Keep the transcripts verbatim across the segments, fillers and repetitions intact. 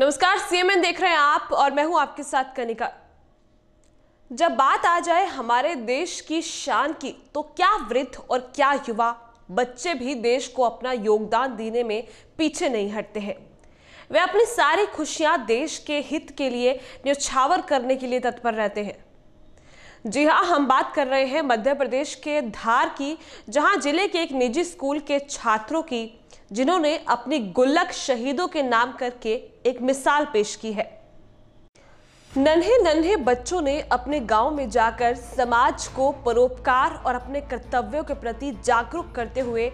नमस्कार, सीएमएन देख रहे हैं आप और मैं हूं आपके साथ कनिका। जब बात आ जाए हमारे देश की शान की, तो क्या वृद्ध और क्या युवा बच्चे भी देश को अपना योगदान देने में पीछे नहीं हटते हैं। वे अपनी सारी खुशियां देश के हित के लिए न्यौछावर करने के लिए तत्पर रहते हैं। जी हाँ, हम बात कर रहे हैं मध्य प्रदेश के धार की, जहां जिले के एक निजी स्कूल के छात्रों की, जिन्होंने अपनी गुल्लक शहीदों के नाम करके एक मिसाल पेश की है। नन्हे नन्हे बच्चों ने अपने गांव में जाकर समाज को परोपकार और अपने कर्तव्यों के प्रति जागरूक करते हुए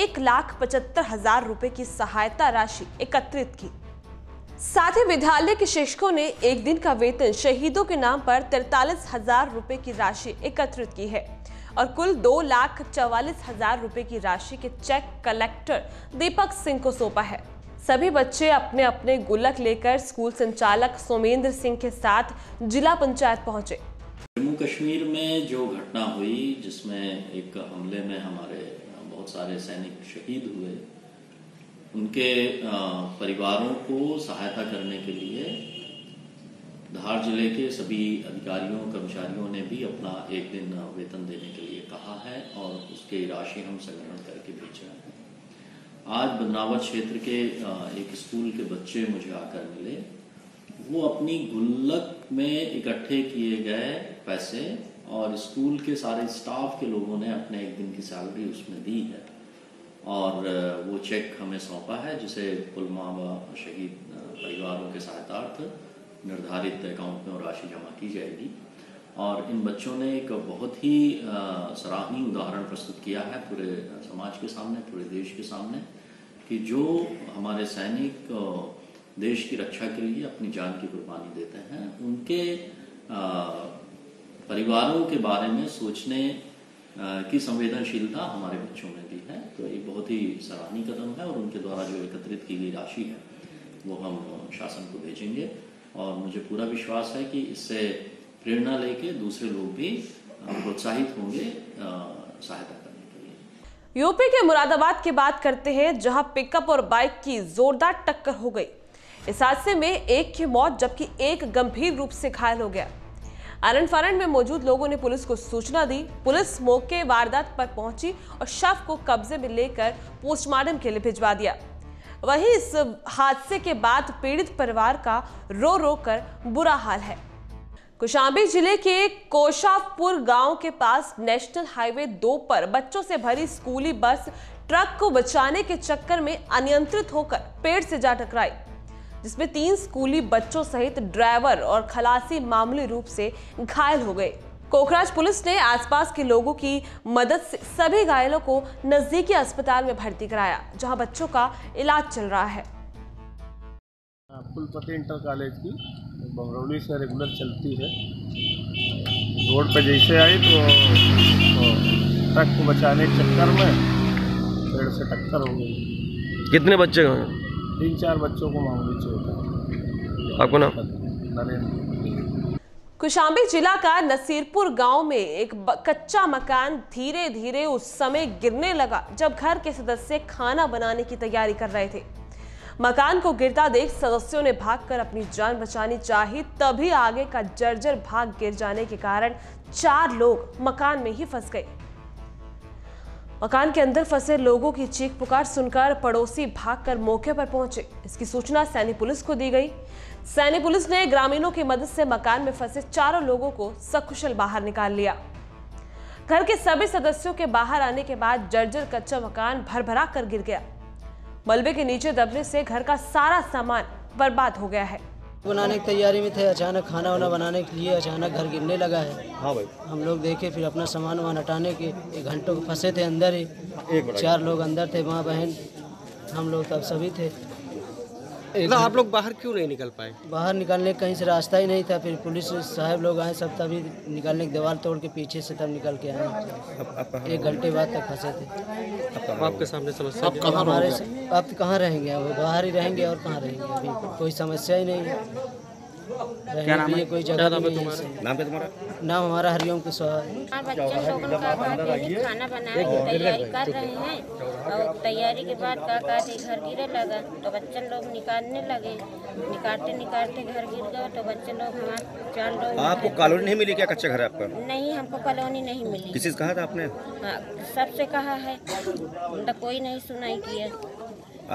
एक लाख पचहत्तर हजार रुपए की सहायता राशि एकत्रित की। साथ ही विद्यालय के शिक्षकों ने एक दिन का वेतन शहीदों के नाम पर तैतालीस हजार रुपए की राशि एकत्रित की है और कुल दो लाख चौवालीस हजार रुपए की राशि के चेक कलेक्टर दीपक सिंह को सौंपा है। सभी बच्चे अपने अपने गुल्लक लेकर स्कूल संचालक सोमेंद्र सिंह के साथ जिला पंचायत पहुंचे। जम्मू कश्मीर में जो घटना हुई, जिसमें एक हमले में हमारे बहुत सारे सैनिक शहीद हुए, उनके परिवारों को सहायता करने के लिए धार जिले के सभी अधिकारियों कर्मचारियों ने भी अपना एक दिन वेतन देने के लिए कहा है और उसकी राशि हम संग्रहण करके भेज रहे हैं। आज बदनावर क्षेत्र के एक स्कूल के बच्चे मुझे आकर मिले। वो अपनी गुल्लक में इकट्ठे किए गए पैसे और स्कूल के सारे स्टाफ के लोगों ने अपने एक दिन की सैलरी उसमें दी है और वो चेक हमें सौंपा है, जिसे पुलमा व शहीद परिवारों के सहायतार्थ निर्धारित अकाउंट में वो राशि जमा की जाएगी। और इन बच्चों ने एक बहुत ही सराहनीय उदाहरण प्रस्तुत किया है पूरे समाज के सामने, पूरे देश के सामने, कि जो हमारे सैनिक देश की रक्षा के लिए अपनी जान की कुर्बानी देते हैं, उनके परिवारों के बारे में सोचने की संवेदनशीलता हमारे बच्चों में भी है। तो ये बहुत ही सराहनीय कदम है और उनके द्वारा जो एकत्रित की गई राशि है वो हम शासन को भेजेंगे और मुझे पूरा विश्वास है कि इससे प्रेरणा लेके दूसरे लोग भी प्रोत्साहित होंगे सहायता करने के लिए। यूपी के मुरादाबाद की बात करते हैं, जहां पिकअप और बाइक की जोरदार टक्कर हो गई। इस हादसे में एक की मौत जबकि एक गंभीर रूप से घायल हो गया। आरण-फारण में मौजूद लोगों ने पुलिस को सूचना दी। पुलिस मौके वारदात पर पहुंची और शव को कब्जे में लेकर पोस्टमार्टम के लिए भिजवा दिया। वहीं इस हादसे के बाद पीड़ित परिवार का रो रो कर बुरा हाल है। कौशांबी जिले के कोशापुर गांव के पास नेशनल हाईवे दो पर बच्चों से भरी स्कूली बस ट्रक को बचाने के चक्कर में अनियंत्रित होकर पेड़ से जा टकराई, जिसमें तीन स्कूली बच्चों सहित ड्राइवर और खलासी मामूली रूप से घायल हो गए। कोखराज पुलिस ने आसपास के लोगों की मदद से सभी घायलों को नजदीकी अस्पताल में भर्ती कराया, जहाँ बच्चों का इलाज चल रहा है। कुलपति इंटर कॉलेज की बमरौली से रेगुलर चलती है, रोड पे जैसे आई तो, तो ट्रक को बचाने के चक्कर में पेड़ से टक्कर हो गई। कितने बच्चे हैं? तीन चार बच्चों को मामूली चोट। आपको नाम? नरेंद्र। कौशांबी जिला का नसीरपुर गांव में एक कच्चा मकान धीरे धीरे उस समय गिरने लगा जब घर के सदस्य खाना बनाने की तैयारी कर रहे थे। मकान को गिरता देख सदस्यों ने भागकर अपनी जान बचानी चाही, तभी आगे का जर्जर भाग गिर जाने के कारण चार लोग मकान में ही फंस गए। मकान के अंदर फंसे लोगों की चीख पुकार सुनकर पड़ोसी भागकर मौके पर पहुंचे। इसकी सूचना सैनी पुलिस को दी गई। सैनी पुलिस ने ग्रामीणों की मदद से मकान में फंसे चारों लोगों को सकुशल बाहर निकाल लिया। घर के सभी सदस्यों के बाहर आने के बाद जर्जर कच्चा मकान भरभरा कर गिर गया। मलबे के नीचे दबने से घर का सारा सामान बर्बाद हो गया है। बनाने की तैयारी में थे, अचानक खाना वाना बनाने के लिए अचानक घर गिरने लगा है। हाँ भाई, हम लोग देखे, फिर अपना सामान वामान हटाने के एक घंटों को फंसे थे अंदर ही। चार लोग अंदर थे, माँ बहन हम लोग तब सभी थे। आप लोग बाहर क्यों नहीं निकल पाए? बाहर निकालने का कहीं से रास्ता ही नहीं था। फिर पुलिस साहब लोग आए, सब तभी निकालने की दीवार तोड़ के पीछे से तब निकल के आए। एक घंटे बाद तक फंसे थे। आपके सामने समस्या? आप हमारे आप कहाँ रहेंगे? अब बाहर ही रहेंगे और कहाँ रहेंगे? अभी कोई समस्या ही नहीं है। क्या नाम है? कोई जगह नाम तुम्हारा? नाम हमारा हरिओम कुशवाहा है। बच्चों को खाना बनाने की तैयारी कर रहे हैं और तैयारी के बाद का का घर गिरे लगा तो बच्चन लोग निकालने लगे, निकालते निकालते घर गिर गया तो बच्चन लोग हमारे चार लोग। आपको कॉलोनी नहीं मिली क्या? कच्चा घर है आपका? नहीं, हमको कॉलोनी नहीं मिली। किसी से कहा था आपने? सबसे कहा है, कोई नहीं सुनाई किया।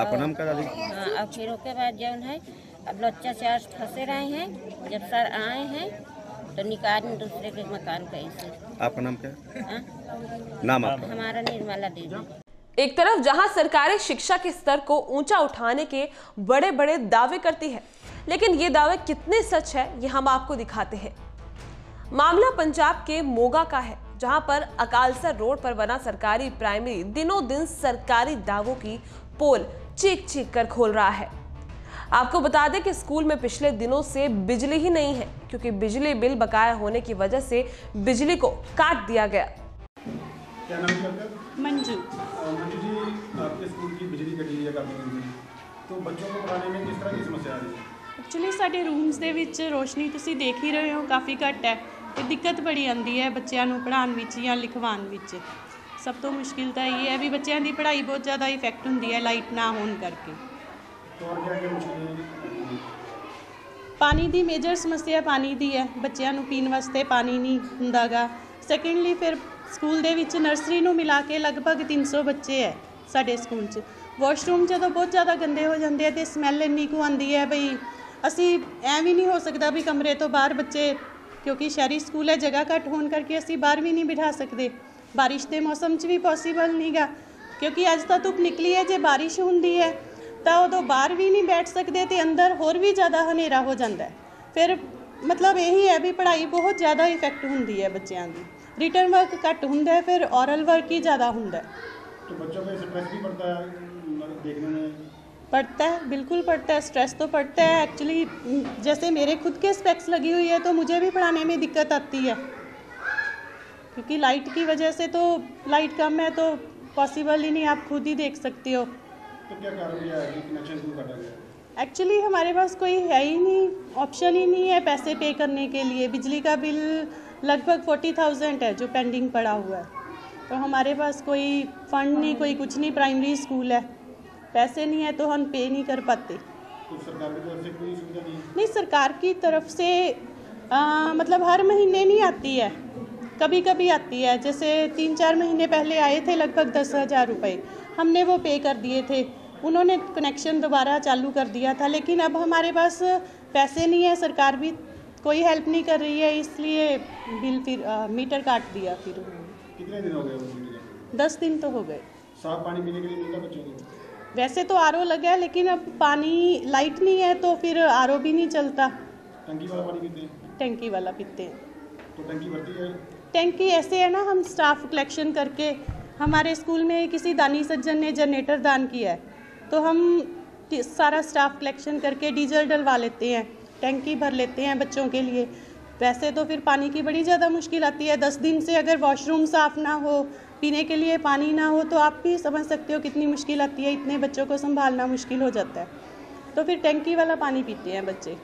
आपका नाम क्या दादी? हाँ, और फिर उसके बाद जौन है अब बच्चा चार फंसे रहे हैं, जब सर आए हैं तो निकाल दूसरे के मकान कैसे। आपका नाम क्या है? नाम आपका? हमारा निर्मला देवी। एक तरफ जहां सरकारें शिक्षा के स्तर को ऊंचा उठाने के बड़े बड़े दावे करती है, लेकिन ये दावे कितने सच है ये हम आपको दिखाते हैं। मामला पंजाब के मोगा का है, जहां पर अकालसर रोड पर बना सरकारी प्राइमरी दिनों दिन सरकारी दावों की पोल चीख चीख कर खोल रहा है। आपको बता दें कि स्कूल में पिछले दिनों से बिजली ही नहीं है, क्योंकि बिजली बिल बकाया होने की वजह से बिजली को काट दिया गया। क्या नाम है आपका? मंजू। मंजू जी, आपके स्कूल की बिजली कट गई है काफी दिन से, तो बच्चों को पढ़ाने में किस तरह की समस्या आ रही है? एक्चुअली साडे रूम्स दे विच रोशनी तुसीं देख ही रहे हो काफ़ी घट है, तो दिक्कत बड़ी आती है बच्चों को पढ़ाने विच या लिखवाने विच। सब तो मुश्किल तो ये है भी बच्चों की पढ़ाई बहुत ज़्यादा इफेक्ट होती है लाइट ना होने करके। पानी की मेजर समस्या पानी की है, बच्चों को पीने वास्ते पानी नहीं होता गा। सैकेंडली फिर स्कूल दे विच नर्सरी नूं मिला के लगभग तीन सौ बच्चे है साढ़े स्कूल च। वॉशरूम जो बहुत ज़्यादा गंदे हो जाते हैं तो समैल इन्नी कु आती है बई असी ऐ भी नहीं हो सकता भी कमरे तो बाहर बच्चे, क्योंकि शहरी स्कूल है जगह घट होने करके असी बाहर भी नहीं बिठा सकते। बारिश के मौसम च भी पॉसीबल नहीं गा, क्योंकि अज तो धुप निकली है, जे बारिश होंदी है तो उदों बाहर भी नहीं बैठ सकते तो अंदर होर भी ज़्यादा हनेरा हो जाता है। फिर मतलब यही है भी पढ़ाई बहुत ज़्यादा इफेक्ट होंदी है बच्चों की, रिटर्न वर्क घट होंदा है, फिर ओरल वर्क ही ज़्यादा होंदा है। तो बच्चों पे स्ट्रेस भी पड़ता है देखने में? पड़ता है, बिल्कुल पड़ता है, स्ट्रेस तो पड़ता है। एक्चुअली जैसे मेरे खुद के स्पेक्स लगी हुई है तो मुझे भी पढ़ाने में दिक्कत आती है, क्योंकि लाइट की वजह से तो लाइट कम है तो पॉसिबल ही नहीं, आप खुद ही देख सकते हो। तो क्या कारण है कि कनेक्शन क्यों काटा गया? एक्चुअली हमारे पास कोई है ही नहीं, ऑप्शन ही नहीं है पैसे पे करने के लिए। बिजली का बिल लगभग फोर्टी थाउजेंड है जो पेंडिंग पड़ा हुआ है, तो हमारे पास कोई फंड नहीं, कोई कुछ नहीं, प्राइमरी स्कूल है, पैसे नहीं है तो हम पे नहीं कर पाते। तो सरकार की तरफ से कोई सुविधा नहीं? नहीं, सरकार की तरफ से आ, मतलब हर महीने नहीं आती है, कभी कभी आती है। जैसे तीन चार महीने पहले आए थे लगभग दस हज़ार रुपये, हमने वो पे कर दिए थे, उन्होंने कनेक्शन दोबारा चालू कर दिया था, लेकिन अब हमारे पास पैसे नहीं है, सरकार भी कोई हेल्प नहीं कर रही है, इसलिए बिल फिर आ, मीटर काट दिया। फिर कितने दिन हो गए? दस दिन तो हो गए। साफ पानी पीने के लिए मिलता बच्चों को? वैसे तो आर ओ लगा है, लेकिन अब पानी लाइट नहीं है तो फिर आर ओ भी नहीं चलता। टंकी वाला पानी पीते हैं? टंकी वाला पीते हैं। तो टंकी भरती है? टंकी ऐसे है ना, हम स्टाफ कलेक्शन करके, हमारे स्कूल में किसी दानी सज्जन ने जनरेटर दान किया है तो हम सारा स्टाफ कलेक्शन करके डीजल डलवा लेते हैं, टैंकी भर लेते हैं बच्चों के लिए। वैसे तो फिर पानी की बड़ी ज़्यादा मुश्किल आती है, दस दिन से अगर वॉशरूम साफ ना हो, पीने के लिए पानी ना हो, तो आप भी समझ सकते हो कितनी मुश्किल आती है, इतने बच्चों को संभालना मुश्किल हो जाता है, तो फिर टैंकी वाला पानी पीते हैं बच्चे।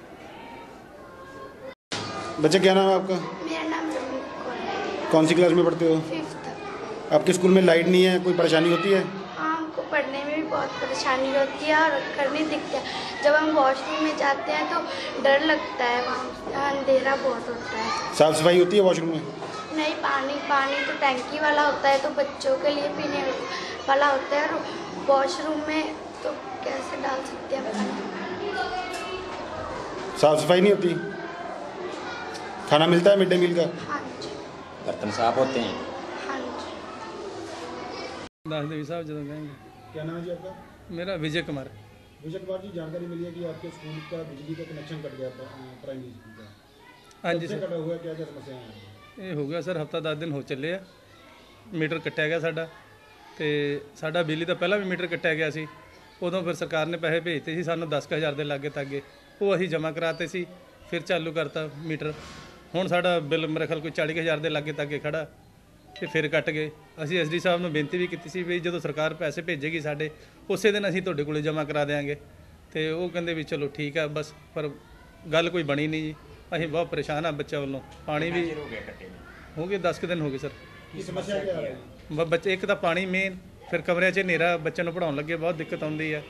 बच्चे क्या नाम है आपका? मेरा नाम है। कौन सी क्लास में पढ़ते हो? फिफ्थ। आपके स्कूल में लाइट नहीं है, कोई परेशानी होती है? पढ़ने में भी बहुत परेशानी होती है और घर नहीं दिखता है, जब हम वॉशरूम में जाते हैं तो डर लगता है, वहाँ अंधेरा बहुत होता है। साफ सफाई होती है वॉशरूम में? नहीं, पानी पानी तो टैंकी वाला होता है, तो बच्चों के लिए पीने वाला होता है, और वॉशरूम में तो कैसे डाल सकते हैं पानी? साफ सफाई नहीं होती? खाना मिलता है मिड डे मील का? हाँ जी। बर्तन साफ होते हैं? हाँ जी। दास देवी साहब जो कहेंगे। क्या नाम है जी आपका? मेरा विजय कुमार। विजय कुमार जी, जानकारी मिली है कि आपके स्कूल का बिजली का कनेक्शन कट गया था प्राइमरी स्कूल का? हाँ जी सर। कटा हुआ क्या क्या समस्या है? ये हो गया सर हफ्ता दस दिन हो चले आ, मीटर कट्टिया गया साडा, ते साडा बिजली का पहला भी मीटर कट्टिया गया सी, उदों फिर सरकार ने पैसे भेजते सी सानू दस हज़ार के लागे तागे, वो असीं जमा कराते सी, फिर चालू करता मीटर, हुण साडा बिल मेरे ख्याल कोई चाली हज़ार के लागे तागे खड़ा, तो फिर कट गए। असी एस डी साहब ने बेनती भी की भी जो सरकार पैसे भेजेगी साढ़े उस दिन असी तुहाडे कोले जमा करा देंगे, तो वह कहिंदे भी चलो ठीक है बस, पर गल कोई बनी नहीं जी। अं बहुत परेशान हाँ बच्चों वालों पानी भी हो गए दस दिन हो गए सर। बच्चे एक तो पानी मेन फिर कमरिया च नेरा बच्चों को पढ़ाने लगे बहुत दिक्कत आती है।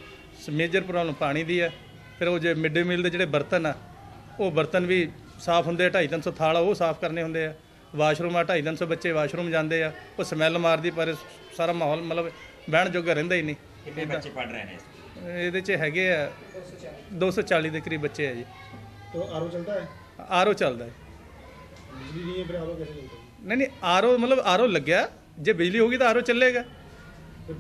मेजर प्रॉब्लम पानी की है। फिर वो जो मिड डे मील के जोड़े बर्तन आ वो बर्तन भी साफ होंगे ढाई तीन सौ थाल वो साफ करने होंगे आ। वाशरूम आ ढाई तीन सौ बच्चे वाशरूम जाते हैं वो समैल मारती पर सारा माहौल मतलब बहन जोगा रहा ही नहीं। ये है दो सौ चाली के करीब बच्चे है जी। तो आर ओ चलता है? आर ओ चलता है नहीं नहीं आर ओ मतलब आर ओ लग्या जो बिजली होगी तो आर ओ चलेगा।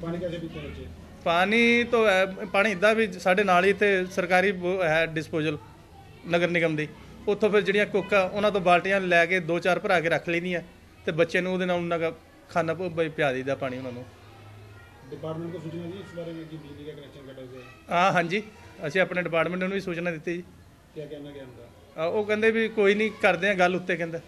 पानी कैसे पीते हैं बच्चे? पानी तो है पानी इदा भी साढ़े नाल ही तो सरकारी है डिस्पोजल नगर निगम की उतों फिर जड़िया कोका उन्होंने तो बाल्टियां लैके दो चार भरा के रख लेनी है तो बच्चे उन्होंने खाना पिया दीदा पानी उन्होंने। डिपार्टमेंट को सूचना दी इस बारे में कि बिजली का कनेक्शन कटोगे? हाँ हाँ जी असं अपने डिपार्टमेंट में भी सूचना दी जी। क्या कहना क्या उनका? वो कहते भी कोई नहीं करते हैं गल उत्ते कहते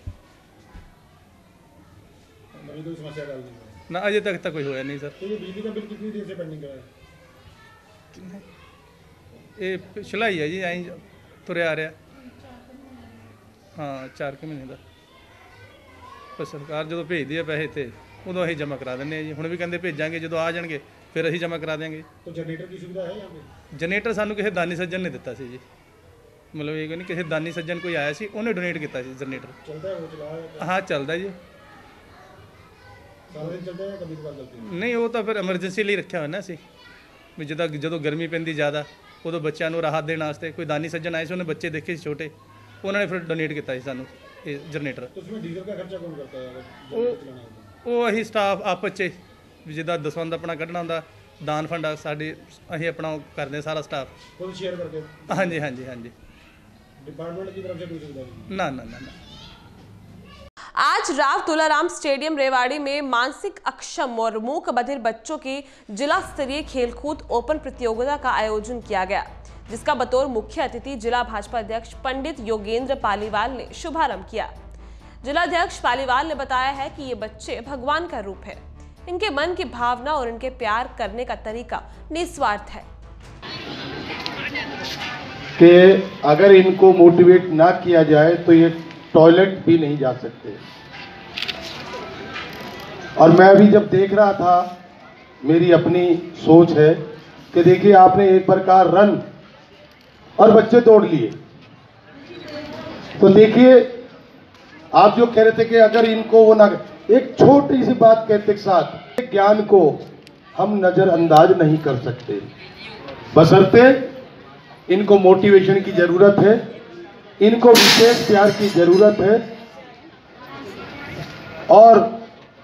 ना अजे तक तो कोई होया नहीं सर। तो ये बिजली का बिल कितनी देर से पेंडिंग है? ये पिछला ही है जी आई तुरे आ रहा हाँ चार के महीने का। पर सरकार जो भेजती है पैसे तो उदों अं जमा करा दें जी। हुण भी कहते भेजांगे जो आ जाएंगे फिर अं जमा करा देंगे। तो जनरेटर की सुविधा है यहाँ पे? जनरेटर सानू किसी दानी सज्जन ने दिता सी जी। मतलब ये नहीं किसी दानी सज्जन कोई आया सी उन्हें डोनेट किया जनरेटर। हाँ चलता जी नहीं वो तो फिर एमरजेंसी लिए रखा हुआ ना असी भी जिदा जो गर्मी पैंदी ज़्यादा उदों बच्चों को राहत देने वास्ते कोई दानी सज्जन आए से उन्हें बच्चे देखे छोटे उन्होंने फिर डोनेट किया सानू जनरेटर। तो उसमें डीजल का खर्चा कौन करता है? वो वो अही स्टाफ आपस जिदा दसवंध अपना कढ़ना होंदा दान फंड साडी अही अपना करते सारा स्टाफ। हाँ जी हाँ जी हाँ जी। डिपार्टमेंट की तरफ से कोई सुविधा ना ना ना। आज राव तुलाराम स्टेडियम रेवाड़ी में मानसिक अक्षम और मूक बधिर बच्चों की जिला स्तरीय खेलकूद ओपन प्रतियोगिता का आयोजन किया गया जिसका बतौर मुख्य अतिथि जिला भाजपा अध्यक्ष पंडित योगेंद्र पालीवाल ने शुभारंभ किया। जिला अध्यक्ष पालीवाल ने बताया है कि ये बच्चे भगवान का रूप है। इनके मन की भावना और इनके प्यार करने का तरीका निस्वार्थ है कि अगर इनको मोटिवेट ना किया जाए तो ये टॉयलेट भी नहीं जा सकते। और मैं अभी जब देख रहा था मेरी अपनी सोच है कि देखिए आपने एक प्रकार रन और बच्चे दौड़ लिए तो देखिए आप जो कह रहे थे कि अगर इनको वो ना एक छोटी सी बात कहते के साथ ज्ञान को हम नज़रअंदाज नहीं कर सकते बशर्ते इनको मोटिवेशन की ज़रूरत है इनको विशेष प्यार की जरूरत है। और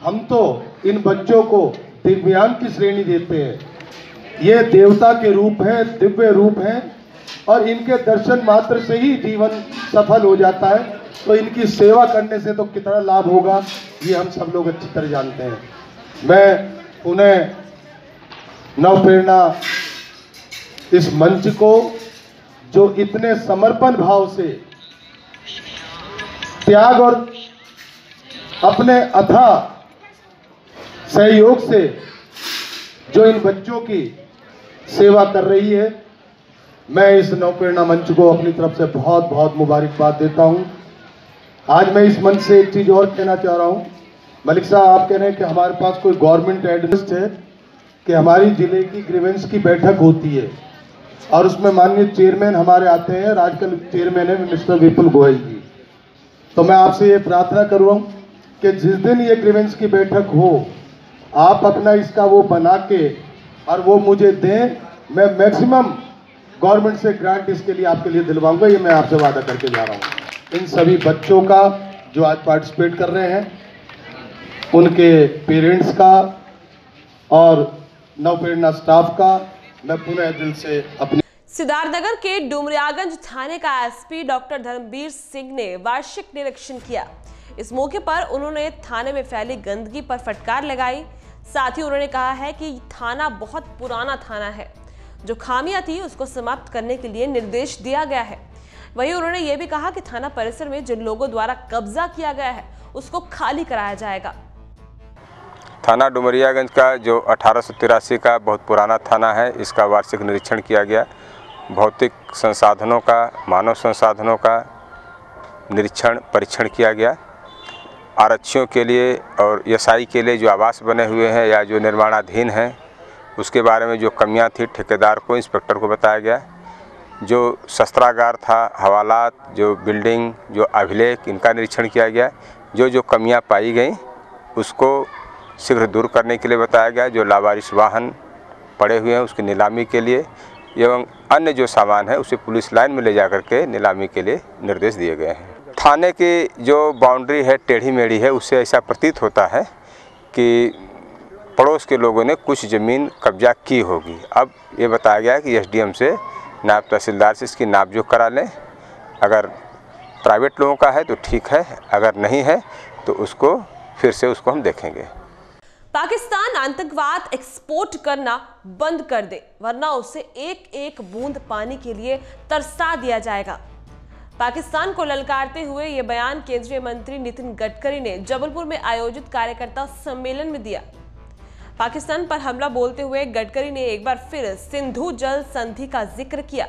हम तो इन बच्चों को दिव्यांग की श्रेणी देते हैं। ये देवता के रूप हैं दिव्य रूप हैं और इनके दर्शन मात्र से ही जीवन सफल हो जाता है। तो इनकी सेवा करने से तो कितना लाभ होगा ये हम सब लोग अच्छी तरह जानते हैं। मैं उन्हें नवप्रेरणा इस मंच को जो इतने समर्पण भाव से त्याग और अपने अथाह सहयोग से जो इन बच्चों की सेवा कर रही है मैं इस नवप्रेरणा मंच को अपनी तरफ से बहुत बहुत मुबारकबाद देता हूँ। आज मैं इस मंच से एक चीज़ और कहना चाह रहा हूँ। मलिक साहब आप कह रहे हैं कि हमारे पास कोई गवर्नमेंट एडमिस्ट है कि हमारी ज़िले की ग्रीवेंस की बैठक होती है और उसमें माननीय चेयरमैन हमारे आते हैं और आजकल चेयरमैन है मिस्टर विपुल गोयल जी। तो मैं आपसे ये प्रार्थना कर रहा हूँ कि जिस दिन ये ग्रीवेंस की बैठक हो आप अपना इसका वो बना के और वो मुझे दें। मैं मैक्सिमम गवर्नमेंट से ग्रांट इसके लिए आपके लिए दिलवाऊंगा ये मैं आपसे वादा करके जा रहा हूँ। इन सभी बच्चों का जो आज पार्टिसिपेट कर रहे हैं उनके पेरेंट्स का और नवप्रेरणा स्टाफ का मैं पूरे दिल से अपने। सिद्धार्थनगर के डुमरियागंज थाने का एसपी डॉक्टर धर्मवीर सिंह ने वार्षिक निरीक्षण किया। इस मौके पर उन्होंने थाने में फैली गंदगी पर फटकार लगाई। साथ ही उन्होंने कहा है कि थाना बहुत पुराना थाना है जो खामियां थी उसको समाप्त करने के लिए निर्देश दिया गया है। वहीं उन्होंने ये भी कहा कि थाना परिसर में जिन लोगों द्वारा कब्जा किया गया है उसको खाली कराया जाएगा। थाना डुमरियागंज का जो अठारह सौ तिरासी का बहुत पुराना थाना है इसका वार्षिक निरीक्षण किया गया भौतिक संसाधनों का, मानव संसाधनों का निरीक्षण परीक्षण किया गया। आरक्षियों के लिए और एसआई के लिए जो आवास बने हुए हैं या जो निर्माणाधीन हैं उसके बारे में जो कमियां थी ठेकेदार को, इंस्पेक्टर को बताया गया। जो शस्त्रागार था, हवालात, जो बिल्डिंग, जो अभिलेख, इनका निरीक्षण किया गया। जो जो कमियां पाई गई उसको शीघ्र दूर करने के लिए बताया गया। जो लावारिस वाहन पड़े हुए हैं उसकी नीलामी के लिए एवं अन्य जो सामान है उसे पुलिस लाइन में ले जाकर के नीलामी के लिए निर्देश दिए गए हैं। थाने की जो बाउंड्री है टेढ़ी मेढ़ी है, उससे ऐसा प्रतीत होता है कि पड़ोस के लोगों ने कुछ ज़मीन कब्जा की होगी। अब ये बताया गया कि एसडीएम से, नायब तहसीलदार से इसकी नापजोख करा लें। अगर प्राइवेट लोगों का है तो ठीक है, अगर नहीं है तो उसको फिर से उसको हम देखेंगे। पाकिस्तान आतंकवाद एक्सपोर्ट करना बंद कर दे, वरना उसे एक एक बूंद पानी के लिए तरसा दिया जाएगा। पाकिस्तान को ललकारते हुए ये बयान केंद्रीय मंत्री नितिन गडकरी ने जबलपुर में आयोजित कार्यकर्ता सम्मेलन में दिया। पाकिस्तान पर हमला बोलते हुए गडकरी ने एक बार फिर सिंधु जल संधि का जिक्र किया।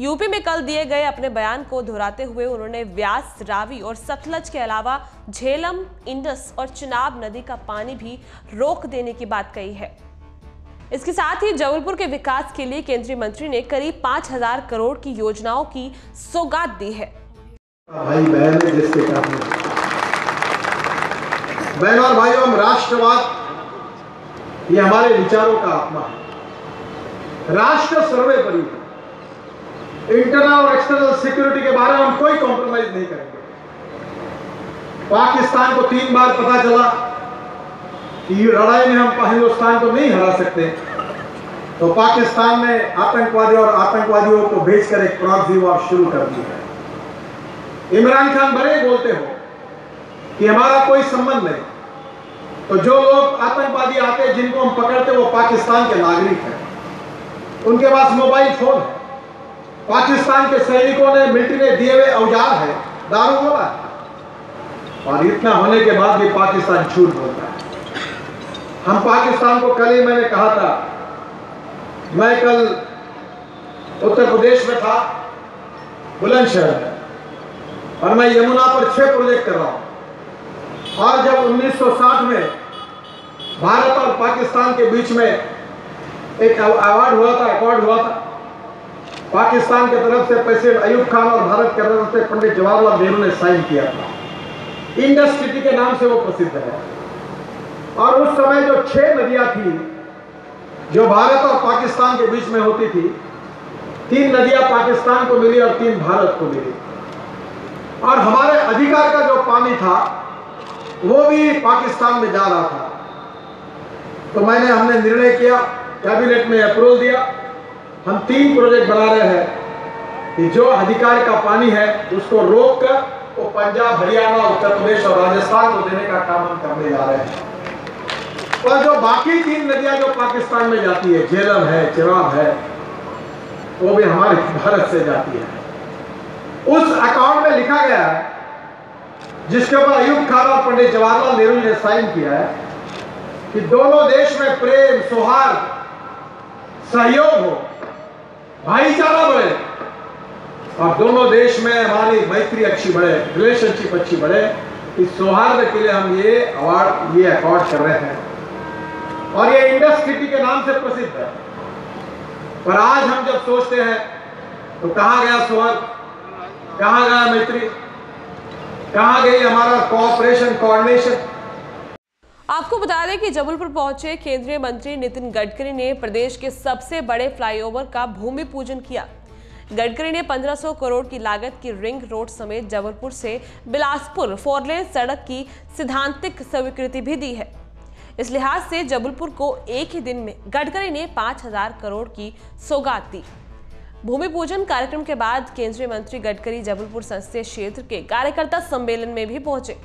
यूपी में कल दिए गए अपने बयान को दोहराते हुए उन्होंने व्यास, रावी और सतलज के अलावा झेलम, इंडस और चिनाब नदी का पानी भी रोक देने की बात कही है। इसके साथ ही जबलपुर के विकास के लिए केंद्रीय मंत्री ने करीब पाँच हज़ार करोड़ की योजनाओं की सौगात दी है। भाई बहन बहन और भाई, हम राष्ट्रवाद ये हमारे विचारों का आत्मा है। राष्ट्र सर्वोपरि, इंटरनल और एक्सटर्नल सिक्योरिटी के बारे में हम कोई कॉम्प्रोमाइज नहीं करेंगे। पाकिस्तान को तीन बार पता चला कि लड़ाई में हम हिंदुस्तान को नहीं हरा सकते, तो पाकिस्तान ने आतंकवादी और आतंकवादियों को भेजकर एक प्रॉक्सी वॉर शुरू कर दी है। इमरान खान भले बोलते हो कि हमारा कोई संबंध नहीं, तो जो लोग आतंकवादी आते जिनको हम पकड़ते वो पाकिस्तान के नागरिक हैं, उनके पास मोबाइल फोन है। पाकिस्तान के सैनिकों ने, मिलिट्री ने दिए हुए औजार है, दारू गोला है, और इतना होने के बाद भी पाकिस्तान झूठ बोलता है। हम पाकिस्तान को, कल ही मैंने कहा था, मैं कल उत्तर प्रदेश में था, बुलंदशहर में, और मैं यमुना पर छह प्रोजेक्ट कर रहा हूँ। और जब उन्नीस सौ साठ में भारत और पाकिस्तान के बीच में एक अवार्ड हुआ था, अवार्ड हुआ था पाकिस्तान की तरफ से, प्रेसिडेंट अयूब खान और भारत की तरफ से पंडित जवाहरलाल नेहरू ने साइन किया था। इंडस्ट्री के नाम से वो प्रसिद्ध है। और उस समय जो छह नदियां थी जो भारत और पाकिस्तान के बीच में होती थी, तीन नदियां पाकिस्तान को मिली और तीन भारत को मिली। और हमारे अधिकार का जो पानी था वो भी पाकिस्तान में जा रहा था। तो मैंने हमने निर्णय किया, कैबिनेट में अप्रूवल दिया, हम तीन प्रोजेक्ट बना रहे हैं कि जो अधिकार का पानी है उसको रोक कर वो पंजाब, हरियाणा, उत्तर प्रदेश और राजस्थान को देने का काम हम करने जा रहे हैं। और जो बाकी तीन नदियां जो पाकिस्तान में जाती है, झेलम है, चिनाब है, वो भी हमारे भारत से जाती है। उस अकाउंट में लिखा गया है जिसके ऊपर अयूब खान और पंडित जवाहरलाल नेहरू ने साइन किया है कि दोनों देश में प्रेम, सौहार्द, सहयोग हो, भाईचारा बढ़े और दोनों देश में हमारी मैत्री अच्छी बढ़े, रिलेशनशिप अच्छी बढ़े। इस सौहार्द के लिए हम ये अवार्ड, ये अवार्ड कर रहे हैं। और ये इंडस्ट्री के नाम से प्रसिद्ध है। पर आज हम जब सोचते हैं तो कहाँ गया सौहार्द, कहाँ गया मैत्री, कहाँ गई हमारा कोऑपरेशन, कोऑर्डिनेशन। आपको बता दें कि जबलपुर पहुंचे केंद्रीय मंत्री नितिन गडकरी ने प्रदेश के सबसे बड़े फ्लाईओवर का भूमि पूजन किया। गडकरी ने पंद्रह सौ करोड़ की लागत की रिंग रोड समेत जबलपुर से बिलासपुर फोरलेन सड़क की सिद्धांतिक स्वीकृति भी दी है। इस लिहाज से जबलपुर को एक ही दिन में गडकरी ने पाँच हज़ार करोड़ की सौगात दी। भूमि पूजन कार्यक्रम के बाद केंद्रीय मंत्री गडकरी जबलपुर संसदीय क्षेत्र के कार्यकर्ता सम्मेलन में भी पहुंचे।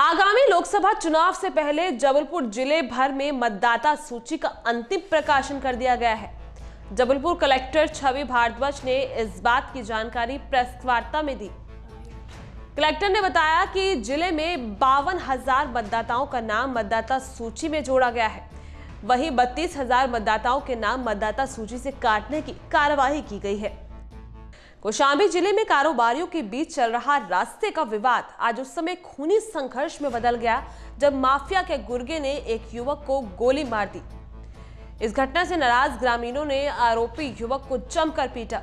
आगामी लोकसभा चुनाव से पहले जबलपुर जिले भर में मतदाता सूची का अंतिम प्रकाशन कर दिया गया है। जबलपुर कलेक्टर छवि भारद्वाज ने इस बात की जानकारी प्रेस वार्ता में दी। कलेक्टर ने बताया कि जिले में बावन हज़ार मतदाताओं का नाम मतदाता सूची में जोड़ा गया है। वहीं बत्तीस हजार मतदाताओं के नाम मतदाता सूची से काटने की कार्यवाही की गई है। कौशांबी जिले में कारोबारियों के बीच चल रहा रास्ते का विवाद आज उस समय खूनी संघर्ष में बदल गया जब माफिया के गुर्गे ने एक युवक को गोली मार दी। इस घटना से नाराज ग्रामीणों ने आरोपी युवक को जमकर पीटा।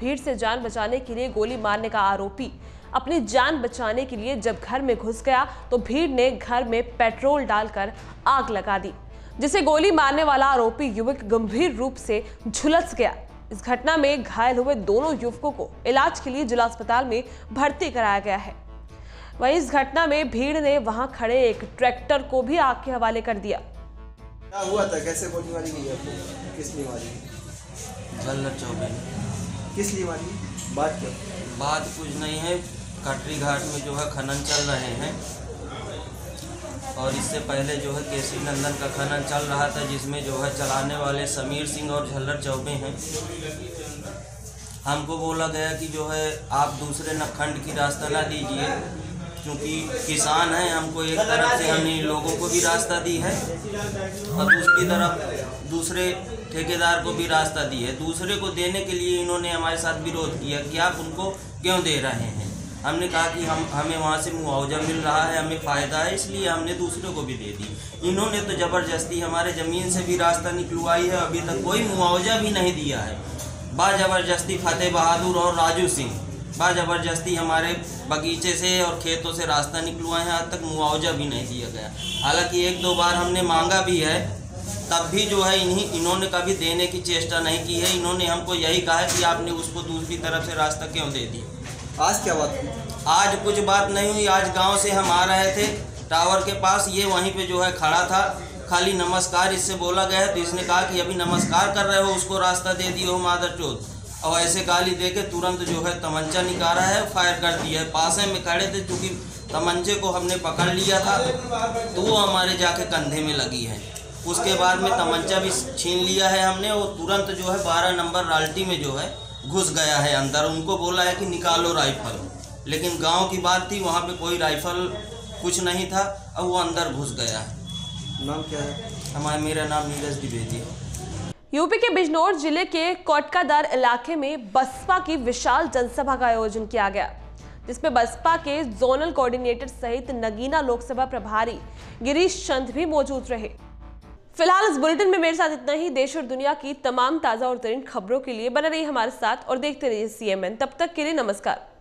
भीड़ से जान बचाने के लिए गोली मारने का आरोपी अपनी जान बचाने के लिए जब घर में घुस गया तो भीड़ ने घर में पेट्रोल डालकर आग लगा दी, जिसे गोली मारने वाला आरोपी युवक गंभीर रूप से झुलस गया। इस घटना में घायल हुए दोनों युवकों को इलाज के लिए जिला अस्पताल में भर्ती कराया गया है। वहीं इस घटना में भीड़ ने वहां खड़े एक ट्रैक्टर को भी आग के हवाले कर दिया। क्या हुआ था? कैसे गोली मारी गई आपको? किस लिए मारी? झलदर चौबे। किस लिए मारी? बात क्या? बात कुछ नहीं है, कटरी घाट में जो है खनन चल रहे हैं और इससे पहले जो है केसी नंदन का खनन चल रहा था, जिसमें जो है चलाने वाले समीर सिंह और झलदर चौबे हैं। हमको बोला गया कि जो है आप दूसरे नखंड की रास्ता ना दीजिए, क्योंकि किसान हैं। हमको एक तरफ से हमने लोगों को भी रास्ता दी है और दूसरी तरफ दूसरे ठेकेदार को भी रास्ता दी है। दूसरे को देने के लिए इन्होंने हमारे साथ विरोध किया कि आप उनको क्यों दे रहे हैं। हमने कहा कि हम हमें वहाँ से मुआवजा मिल रहा है, हमें फ़ायदा है, इसलिए हमने दूसरे को भी दे दी। इन्होंने तो ज़बरदस्ती हमारे ज़मीन से भी रास्ता निकलवाई है, अभी तक कोई मुआवजा भी नहीं दिया है। बाज़बरदस्ती फतेह बहादुर और राजू सिंह बाज़बरदस्ती हमारे बगीचे से और खेतों से रास्ता निकलवाए हैं, आज तक मुआवजा भी नहीं दिया गया। हालाँकि एक दो बार हमने मांगा भी है, तब भी जो है इन्हीं इन्होंने कभी देने की चेष्टा नहीं की है। इन्होंने हमको यही कहा है कि आपने उसको दूसरी तरफ से रास्ता क्यों दे दिया। आज क्या बात हुई? आज कुछ बात नहीं हुई। आज गांव से हम आ रहे थे टावर के पास, ये वहीं पे जो है खड़ा था, खाली नमस्कार इससे बोला गया है, तो इसने कहा कि अभी नमस्कार कर रहे हो उसको रास्ता दे दिए हो मादरचोद, और ऐसे गाली दे के तुरंत जो है तमंचा निकाला है, फायर कर दिया है। पास में खड़े थे, चूँकि तमंचे को हमने पकड़ लिया था तो वो हमारे जाके कंधे में लगी है। उसके बाद में तमंचा भी छीन लिया है हमने, और तुरंत जो है बारह नंबर राल्टी में जो है घुस गया है अंदर। उनको बोला है कि निकालो राइफल, लेकिन गांव की बात थी, वहां पे कोई राइफल कुछ नहीं था, अब वो अंदर घुस गया है। नाम क्या है हमारा? मेरा नाम नीरज द्विवेदी है। यूपी के बिजनौर जिले के कोटकादार इलाके में बसपा की विशाल जनसभा का आयोजन किया गया, जिसमें बसपा के जोनल कोऑर्डिनेटर सहित नगीना लोकसभा प्रभारी गिरीश चंद भी मौजूद रहे। फिलहाल इस बुलेटिन में मेरे साथ इतना ही। देश और दुनिया की तमाम ताज़ा और तरीन खबरों के लिए बने रहिए हमारे साथ और देखते रहिए सी एम एन। तब तक के लिए नमस्कार।